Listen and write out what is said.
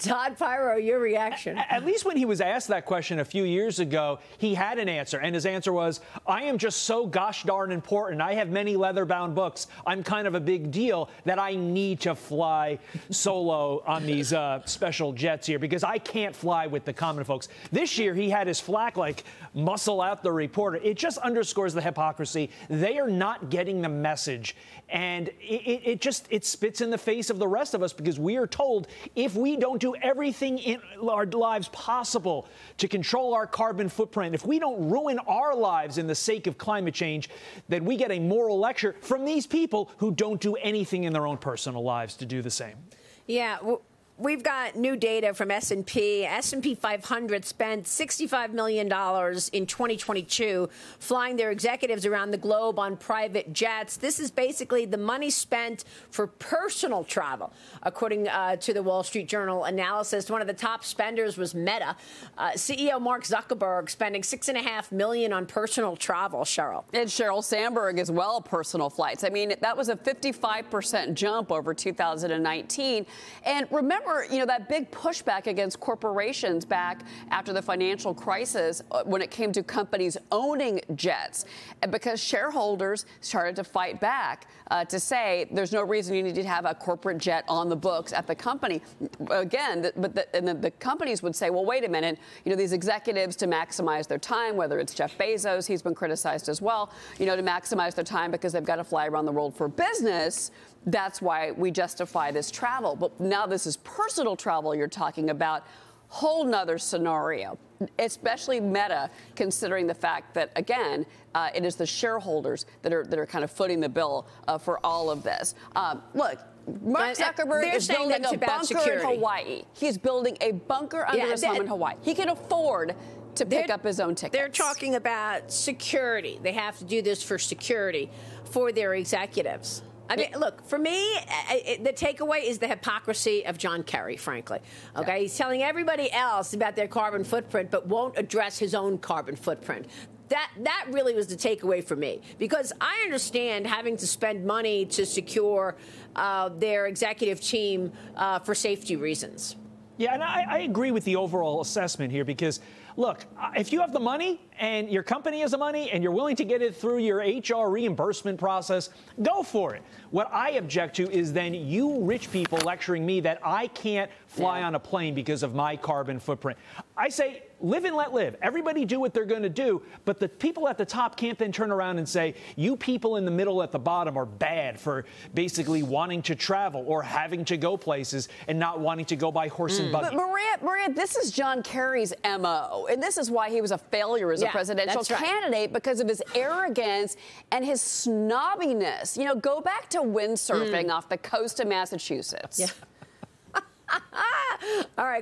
Todd Piro, your reaction. At least when he was asked that question a few years ago, he had an answer, and his answer was, I am just so gosh darn important. I have many leather-bound books. I'm kind of a big deal that I need to fly solo on these special jets here because I can't fly with the common folks. This year, he had his flack like, muscle out the reporter. It just underscores the hypocrisy. They are not getting the message, and it spits in the face of the rest of us because we are told if we don't do everything in our lives possible to control our carbon footprint, if we don't ruin our lives in the sake of climate change, then we get a moral lecture from these people who don't do anything in their own personal lives to do the same. Yeah. We've got new data from S&P. S&P 500 spent $65 million in 2022 flying their executives around the globe on private jets. This is basically the money spent for personal travel, according to the Wall Street Journal analysis. One of the top spenders was Meta. CEO Mark Zuckerberg spending $6.5 million on personal travel, Cheryl. And Cheryl Sandberg as well, personal flights. I mean, that was a 55% jump over 2019. And remember, you know, that big pushback against corporations back after the financial crisis when it came to companies owning jets, and because shareholders started to fight back to say there's no reason you need to have a corporate jet on the books at the company. Again, and the companies would say, well, wait a minute, you know, these executives to maximize their time, whether it's Jeff Bezos, he's been criticized as well, you know, to maximize their time because they've got to fly around the world for business. That's why we justify this travel. But now this is personal travel you're talking about, whole nother scenario, especially Meta, considering the fact that, again, it is the shareholders that are kind of footing the bill for all of this. Look, Mark Zuckerberg is building a bunker in Hawaii. He's building a bunker under his home in Hawaii. He can afford to pick up his own tickets. They're talking about security. They have to do this for security for their executives. I mean, look, for me, the takeaway is the hypocrisy of John Kerry, frankly. Okay, yeah. He's telling everybody else about their carbon footprint, but won't address his own carbon footprint. That really was the takeaway for me, because I understand having to spend money to secure their executive team for safety reasons. Yeah, and I agree with the overall assessment here, because, look, if you have the money and your company has the money and you're willing to get it through your HR reimbursement process, go for it. What I object to is then you rich people lecturing me that I can't fly on a plane because of my carbon footprint. I say, live and let live. Everybody do what they're going to do, but the people at the top can't then turn around and say, you people in the middle at the bottom are bad for basically wanting to travel or having to go places and not wanting to go by horse and buggy. But Maria, this is John Kerry's M.O., and this is why he was a failure as a presidential candidate, because of his arrogance and his snobbiness. You know, go back to windsurfing off the coast of Massachusetts. Yeah. All right.